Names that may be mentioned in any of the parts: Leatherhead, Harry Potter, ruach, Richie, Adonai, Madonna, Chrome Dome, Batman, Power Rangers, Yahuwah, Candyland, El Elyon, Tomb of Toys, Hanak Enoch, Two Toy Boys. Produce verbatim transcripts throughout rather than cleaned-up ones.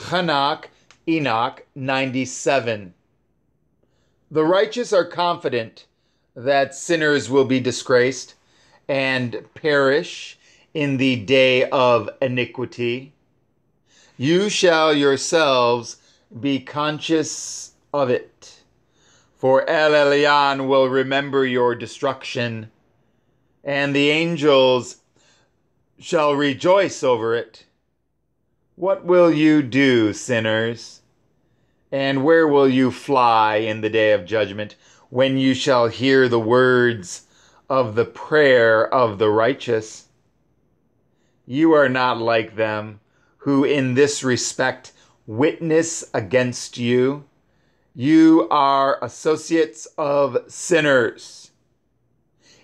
Hanak Enoch ninety-seven. The righteous are confident that sinners will be disgraced and perish in the day of iniquity. You shall yourselves be conscious of it, for El Elyon will remember your destruction, and the angels shall rejoice over it. What will you do, sinners? And where will you fly in the day of judgment, when you shall hear the words of the prayer of the righteous? You are not like them, who in this respect witness against you. You are associates of sinners.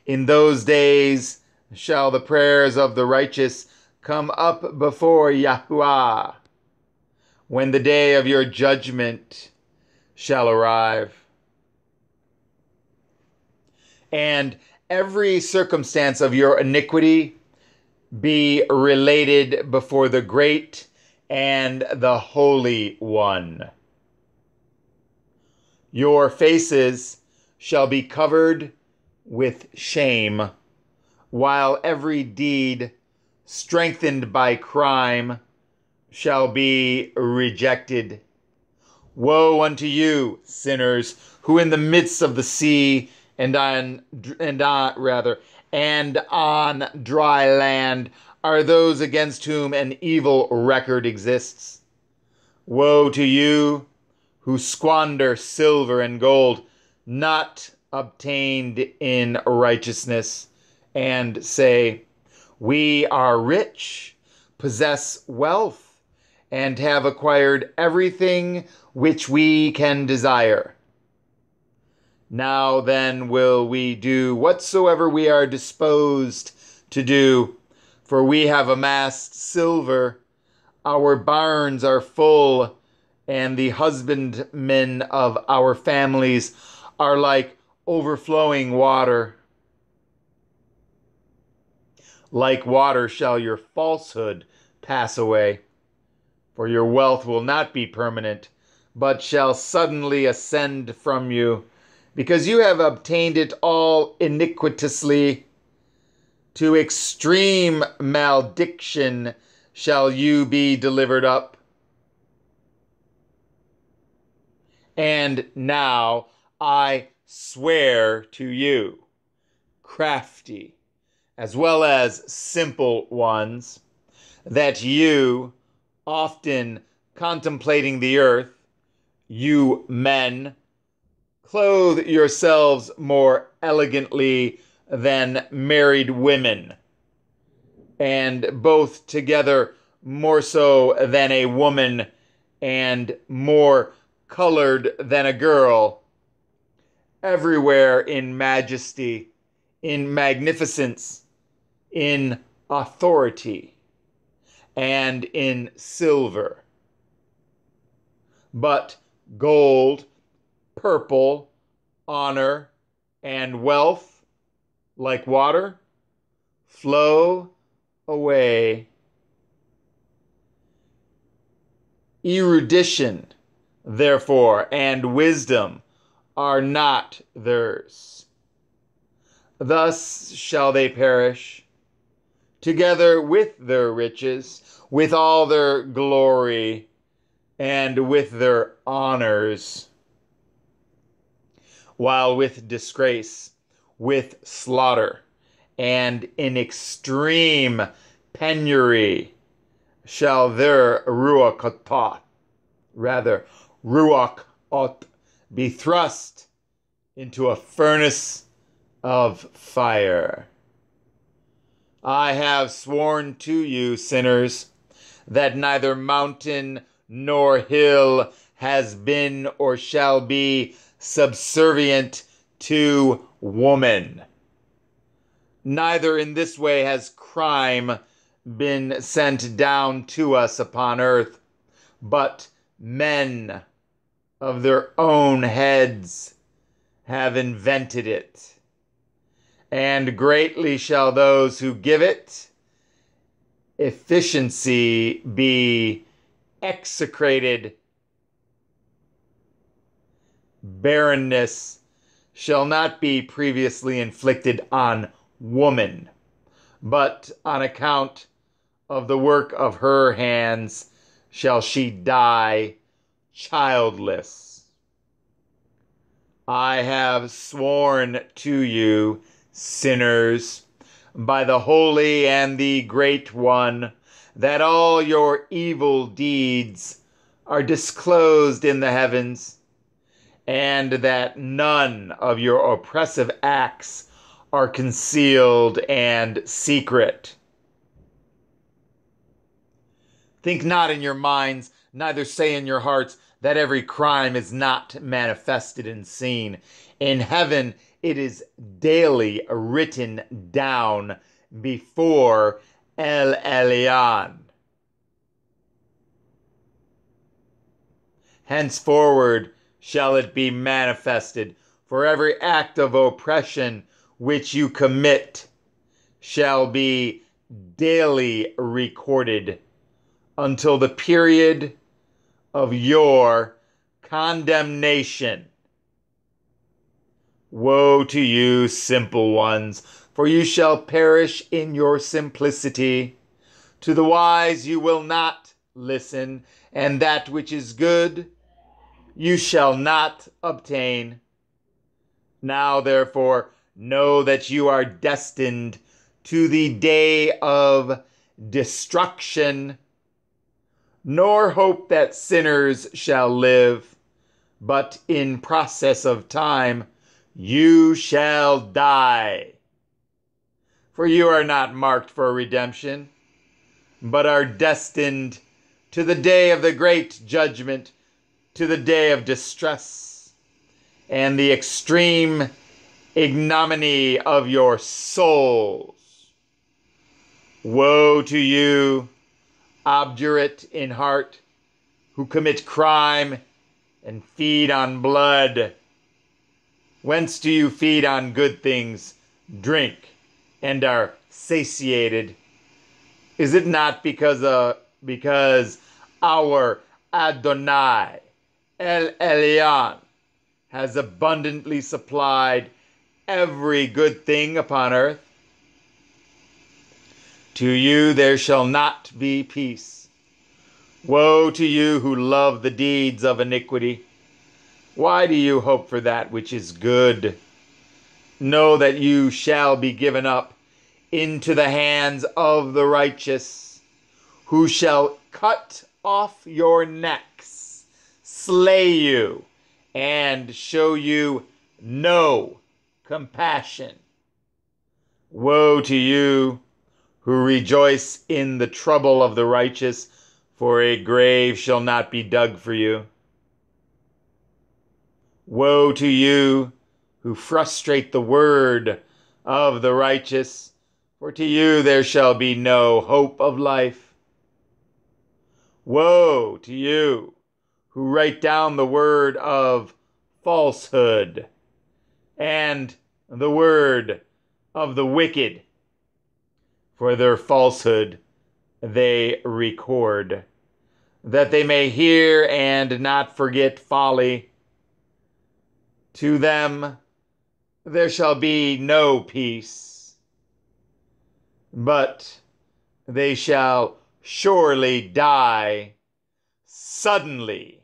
In those days shall the prayers of the righteous come up before Yahuwah, when the day of your judgment shall arrive. And every circumstance of your iniquity be related before the great and the Holy One. Your faces shall be covered with shame, while every deed strengthened by crime shall be rejected. Woe unto you, sinners, who in the midst of the sea And on, and on, rather, and on dry land are those against whom an evil record exists. Woe to you who squander silver and gold, not obtained in righteousness, and say, "We are rich, possess wealth, and have acquired everything which we can desire. Now then will we do whatsoever we are disposed to do, for we have amassed silver, our barns are full, and the husbandmen of our families are like overflowing water." Like water shall your falsehood pass away, for your wealth will not be permanent, but shall suddenly ascend from you, because you have obtained it all iniquitously. To extreme malediction shall you be delivered up. And now I swear to you, crafty as well as simple ones, that you, often contemplating the earth, you men, clothe yourselves more elegantly than married women, and both together more so than a woman, and more colored than a girl, everywhere in majesty, in magnificence, in authority, and in silver. But gold, purple, honor, and wealth, like water, flow away. Erudition, therefore, and wisdom are not theirs. Thus shall they perish, together with their riches, with all their glory, and with their honors, while with disgrace, with slaughter, and in extreme penury shall their ruach rather ruach be thrust into a furnace of fire. I have sworn to you, sinners, that neither mountain nor hill has been or shall be subservient to woman. Neither in this way has crime been sent down to us upon earth, but men of their own heads have invented it. And greatly shall those who give it efficiency be execrated barrenness shall not be previously inflicted on woman, but on account of the work of her hands shall she die childless. I have sworn to you, sinners, by the Holy and the Great One, that all your evil deeds are disclosed in the heavens, and that none of your oppressive acts are concealed and secret. Think not in your minds, neither say in your hearts, that every crime is not manifested and seen. In heaven it is daily written down before El Elyon. Henceforward shall it be manifested, for every act of oppression which you commit shall be daily recorded until the period of your condemnation. Woe to you, simple ones, for you shall perish in your simplicity. To the wise you will not listen, and that which is good you shall not obtain. Now, therefore, know that you are destined to the day of destruction, nor hope that sinners shall live, but in process of time you shall die. For you are not marked for redemption, but are destined to the day of the great judgment, to the day of distress, and the extreme ignominy of your souls. Woe to you, obdurate in heart, who commit crime and feed on blood. Whence do you feed on good things, drink, and are satiated? Is it not because uh, because our Adonai, El Elyon, has abundantly supplied every good thing upon earth? To you there shall not be peace. Woe to you who love the deeds of iniquity. Why do you hope for that which is good? Know that you shall be given up into the hands of the righteous, who shall cut off your necks, slay you, and show you no compassion. Woe to you who rejoice in the trouble of the righteous, for a grave shall not be dug for you. Woe to you who frustrate the word of the righteous, for to you there shall be no hope of life. Woe to you who write down the word of falsehood and the word of the wicked, for their falsehood they record, that they may hear and not forget folly. To them there shall be no peace, but they shall surely die suddenly